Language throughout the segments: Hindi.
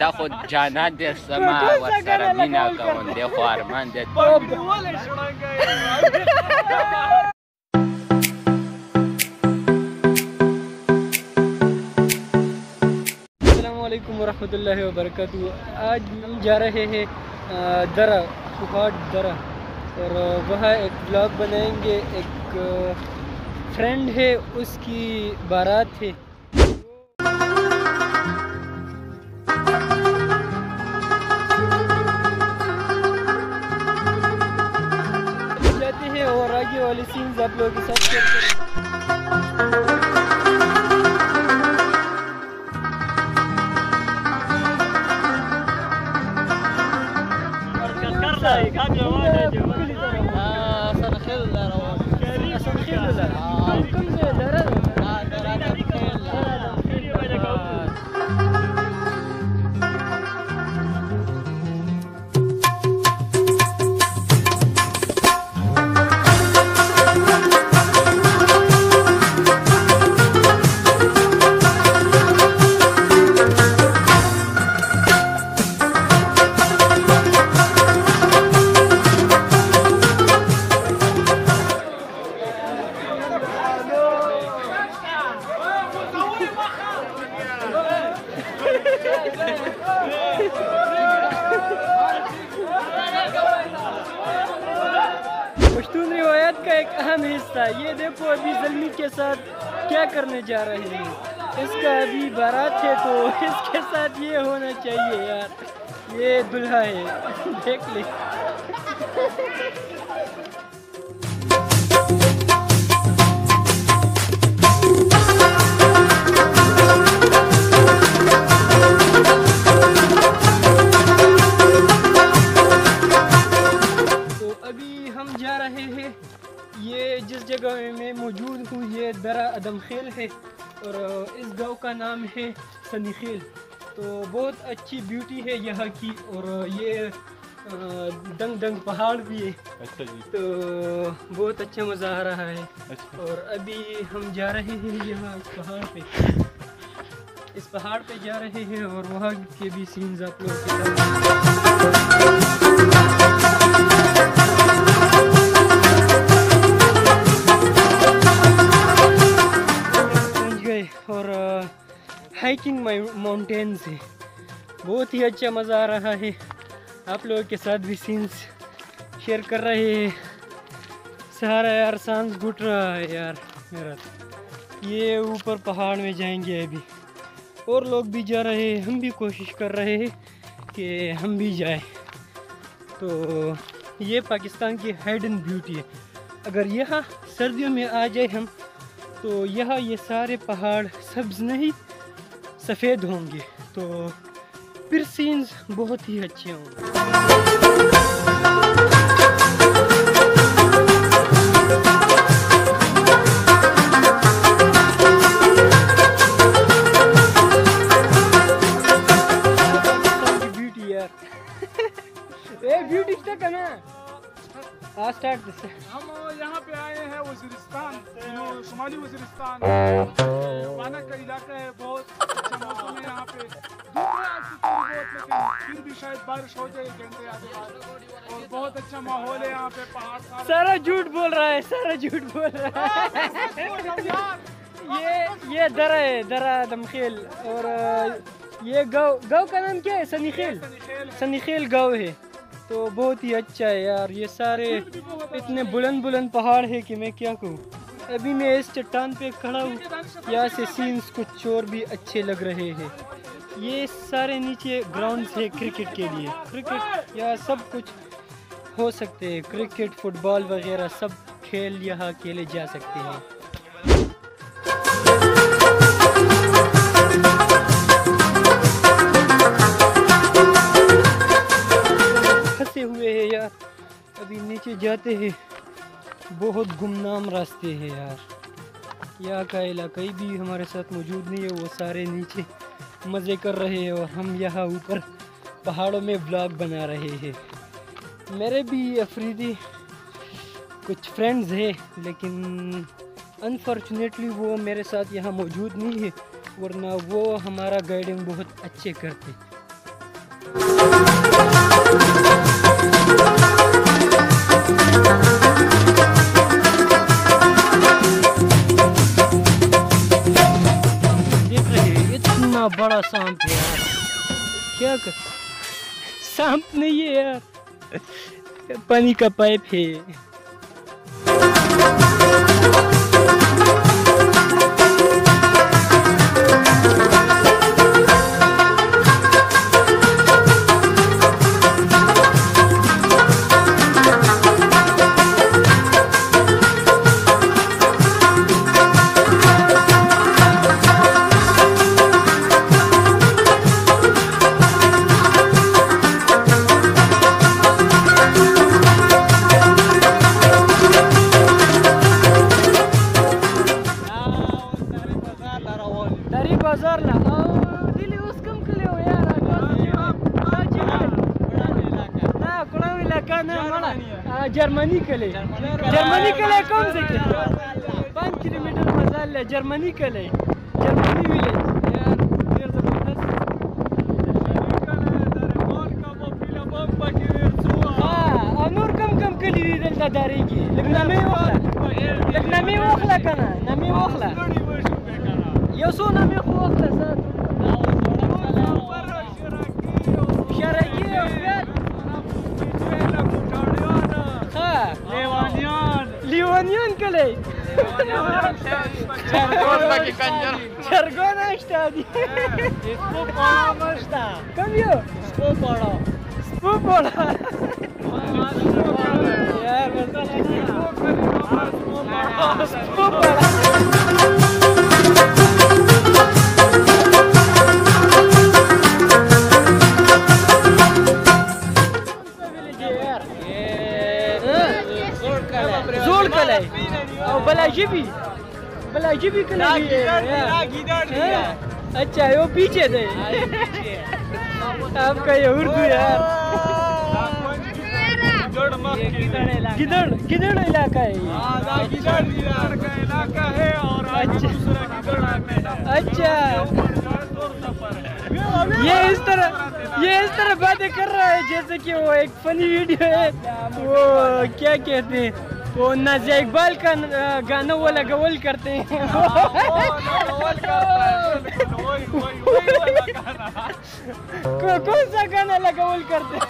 دا خو جانان دې سما ورسره مینا کوم دې خو ارمان دې ولې شړنګای अलैकुम वरहमतुल्लाहि वबरकातुह। आज हम जा रहे हैं दरा और वहाँ एक ब्लॉग बनाएंगे। एक फ्रेंड है उसकी बारात है। जाते हैं और आगे वाले सीन्स आप लोगों के साथ शेयर करेंगे। पश्तून रिवायत का एक अहम हिस्सा। ये देखो अभी ज़ल्मी के साथ क्या करने जा रहे हैं। इसका अभी बारात है तो इसके साथ ये होना चाहिए यार। ये दुल्हा है देख ले। मैं मौजूद हूँ, ये दरा आदम खेल है और इस गांव का नाम है सनीखेल। तो बहुत अच्छी ब्यूटी है यहाँ की और ये दंग पहाड़ भी है। अच्छा जी। तो बहुत अच्छा मज़ा आ रहा है। अच्छा। और अभी हम जा रहे हैं यहाँ इस पहाड़ पे जा रहे हैं और वहाँ के भी सीन्स आप लोग और हाइकिंग माउंटेन्स है। बहुत ही अच्छा मज़ा आ रहा है। आप लोगों के साथ भी सीन्स शेयर कर रहे हैं। सारा यार सांस घुट रहा है यार मेरा। ये ऊपर पहाड़ में जाएंगे अभी और लोग भी जा रहे हैं। हम भी कोशिश कर रहे हैं कि हम भी जाए। तो ये पाकिस्तान की हाइडन ब्यूटी है। अगर यहाँ सर्दियों में आ जाए हम तो यह ये सारे पहाड़ सब्ज़ नहीं सफ़ेद होंगे। तो फिर सीन्स बहुत ही अच्छे होंगे। ब्यूटी यार। ए ब्यूटी तक है ना। हम यहाँ पे आए हैं वजीरिस्तान, शुमाली वजीरिस्तान वाना का इलाका है। बहुत अच्छा मौसम है यहाँ पे। फिर भी शायद बारिश हो जाए घंटे आगे बाद और बहुत अच्छा माहौल है यहाँ पे। पहाड़ सारा झूठ बोल रहा है, सारा झूठ बोल रहा है। ये दरा है, दरा आदम खेल और ये गाँव का नाम क्या है? सनीखेल। सनीखेल गाँव है। तो बहुत ही अच्छा है यार। ये सारे इतने बुलंद पहाड़ है कि मैं क्या कहूँ। अभी मैं इस चट्टान पे खड़ा हूँ। यहाँ से सीन्स कुछ और भी अच्छे लग रहे हैं। ये सारे नीचे ग्राउंड्स है क्रिकेट के लिए। क्रिकेट यहाँ सब कुछ हो सकते हैं। क्रिकेट, फुटबॉल वगैरह सब खेल यहाँ खेले जा सकते हैं। अभी नीचे जाते हैं। बहुत गुमनाम रास्ते हैं यार। यहाँ का इलाका भी हमारे साथ मौजूद नहीं है। वो सारे नीचे मज़े कर रहे हैं और हम यहाँ ऊपर पहाड़ों में ब्लॉग बना रहे हैं। मेरे भी अफरीदी कुछ फ्रेंड्स हैं लेकिन अनफॉर्चुनेटली वो मेरे साथ यहाँ मौजूद नहीं है, वरना वो हमारा गाइडिंग बहुत अच्छे करते। बड़ा सांप है यार, क्या कर सांप नहीं है यार, पानी का पाइप है। जर्मनी के लिए, जर्मनी के लिए कौन से 5 किलोमीटर मजाल है, जर्मनी के लिए, जर्मनी विलेज अनूर कम के लिए दारी की नमी ओखला कना, नमी ओखला यसो नमी ओखला सर Come here. बलाजीबी, बलाजीबी के लिए। अच्छा वो पीछे थे आपका ये उर्दू यार, गिदड़ इलाका है ये। अच्छा ये इस तरह बातें कर रहा है जैसे कि वो एक फनी वीडियो है, वो क्या कहते हैं वो नाज़िया इकबाल का गाना वाला गवल करते हैं। कौन सा गाना वाला गवल करते हैं?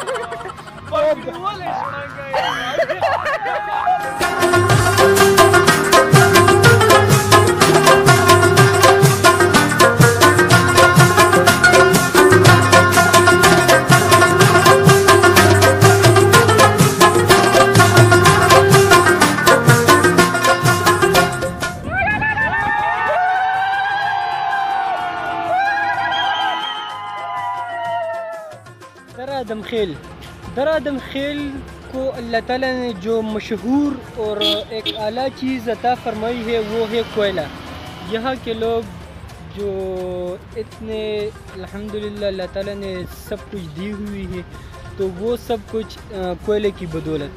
दरा आदम खेल को अल्लाह ताला ने जो मशहूर और एक आला चीज़ अता फरमाई है वो है कोयला। यहाँ के लोग जो इतने अल्हम्दुलिल्लाह अल्लाह ताला ने सब कुछ दी हुई है, तो वो सब कुछ कोयले की बदौलत।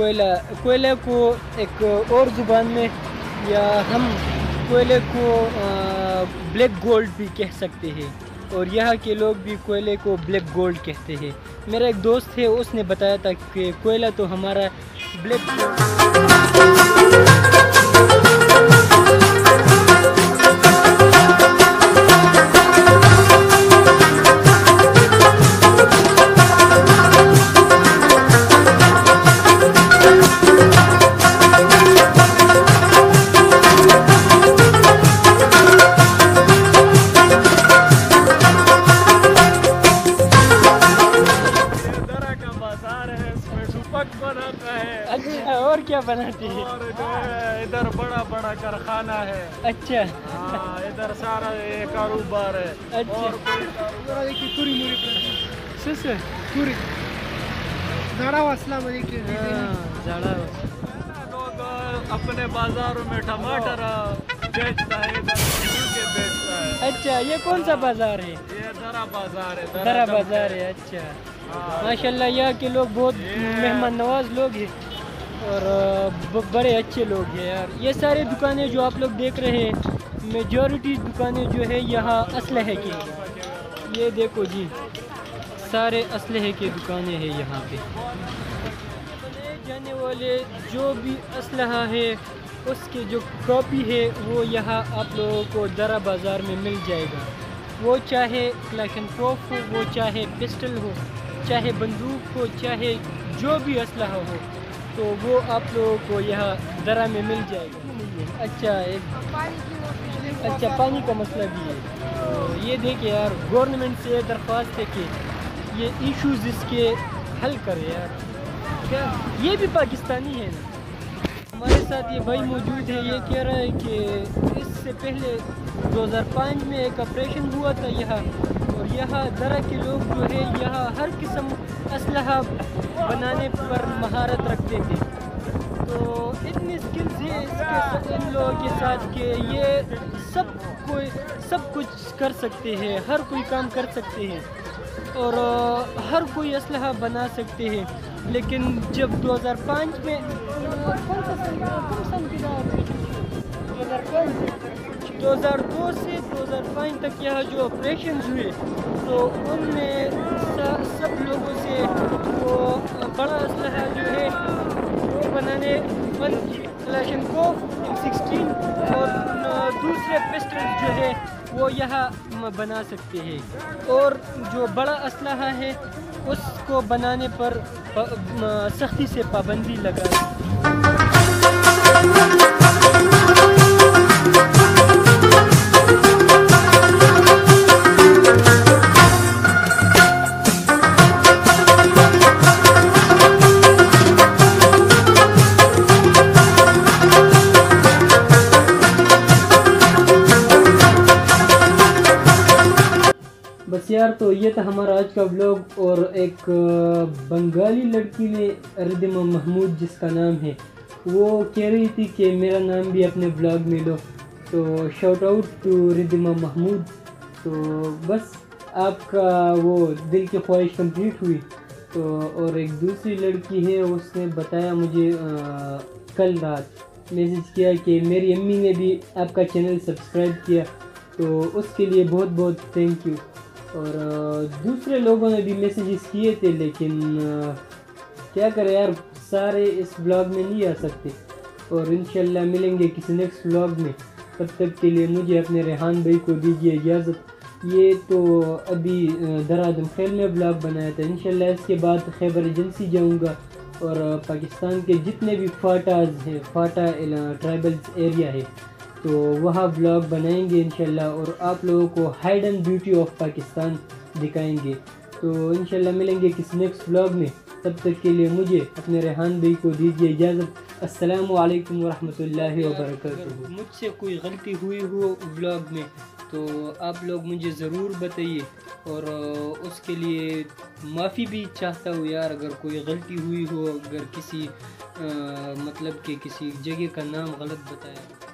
कोयला को एक और ज़ुबान में, या हम कोयले को ब्लैक गोल्ड भी कह सकते हैं, और यहाँ के लोग भी कोयले को ब्लैक गोल्ड कहते हैं। मेरा एक दोस्त है, उसने बताया था कि कोयला तो हमारा ब्लैक बनाती है, और इधर बड़ा कारखाना है। अच्छा इधर सारा कारोबार है। अच्छा और पूरी लोग अपने बाजारों में टमाटर बेचता है, बेचता है। अच्छा ये कौन सा बाजार है? ये दर्रा बाजार है। अच्छा माशाल्लाह यहाँ के लोग बहुत मेहमान नवाज लोग हैं और बड़े अच्छे लोग हैं यार। ये सारी दुकानें जो आप लोग देख रहे हैं, मेजॉरिटी दुकानें जो है यहाँ असलहे की। ये देखो जी सारे असलहे की दुकानें हैं यहाँ पे। बनाए जाने वाले जो भी असलहा है उसकी जो कॉपी है वो यहाँ आप लोगों को दर्रा बाज़ार में मिल जाएगा। वो चाहे क्लैश एंड क्रॉप हो, वो चाहे पिस्टल हो, चाहे बंदूक हो, चाहे जो भी असलहा हो, तो वो आप लोगों को यहाँ दर्रा में मिल जाएगा। अच्छा पानी का मसला भी है। तो ये देखिए यार, गवर्नमेंट से दरख्वास्त है कि ये इश्यूज़ इसके हल करे यार। क्या ये भी पाकिस्तानी है ना? हमारे साथ ये भाई मौजूद है, ये कह रहा है कि इससे पहले 2005 में एक ऑपरेशन हुआ था यहाँ, और यहाँ दर्रा के लोग जो है यहाँ हर किस्म असलहा बनाने पर महारत रखते थे। तो इतनी स्किल्स है इसके इन लोगों के साथ कि ये सब कुछ कर सकते हैं, हर कोई काम कर सकते हैं और हर कोई असलहा बना सकते हैं। लेकिन जब 2005 में दो 2002 से 2005 तक यहाँ जो ऑपरेशन हुए तो उनमें सब लोगों से वो बड़ा असलहा जो है वो बनाने M16 और दूसरे पिस्टल जो है वो यहाँ बना सकते हैं। और जो बड़ा असलहा है उसको बनाने पर सख्ती से पाबंदी लगाई। बस यार, तो ये था हमारा आज का व्लॉग। और एक बंगाली लड़की ने, रिदिमा महमूद जिसका नाम है, वो कह रही थी कि मेरा नाम भी अपने व्लॉग में लो, तो shout out to Ridhima Mahmood. तो बस आपका वो दिल की ख्वाहिश कंप्लीट हुई। तो और एक दूसरी लड़की है, उसने बताया मुझे कल रात मैसेज किया कि मेरी अम्मी ने भी आपका चैनल सब्सक्राइब किया, तो उसके लिए बहुत बहुत थैंक यू। और दूसरे लोगों ने भी मैसेजेस किए थे, लेकिन क्या करें यार, सारे इस ब्लॉग में नहीं आ सकते। और इंशाल्लाह मिलेंगे किसी नेक्स्ट ब्लॉग में, तब तक के लिए मुझे अपने रेहान भाई को दीजिए इजाज़त। ये तो अभी दरा आदम खेल में ब्लॉग बनाया था। इंशाल्लाह इसके बाद खैबर एजेंसी जाऊँगा और पाकिस्तान के जितने भी फाटाज हैं, फाटा ट्राइबल एरिया है, तो वहाँ व्लॉग बनाएंगे इंशाल्लाह, और आप लोगों को hidden beauty of Pakistan दिखाएंगे। तो इंशाल्लाह मिलेंगे किसी नेक्स्ट व्लॉग में, तब तक के लिए मुझे अपने रेहान भाई को दीजिए इजाज़त। अस्सलामु अलैकुम वरहमतुल्लाहि वबरकातुहू। मुझसे कोई गलती हुई हो व्लॉग में तो आप लोग मुझे ज़रूर बताइए, और उसके लिए माफ़ी भी चाहता हूँ यार। अगर कोई गलती हुई हो, अगर किसी मतलब कि किसी जगह का नाम गलत बताया